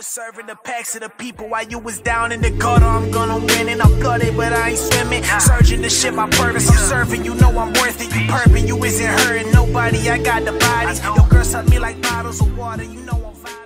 was serving the packs of the people while you was down in the gutter. I'm gonna win and I'm gutted, but I ain't swimming. Surging the shit, my purpose. I'm serving, you know I'm worth it. You purping, you isn't hurting nobody. I got the bodies. Your girls suck me like bottles of water. You know I'm violent.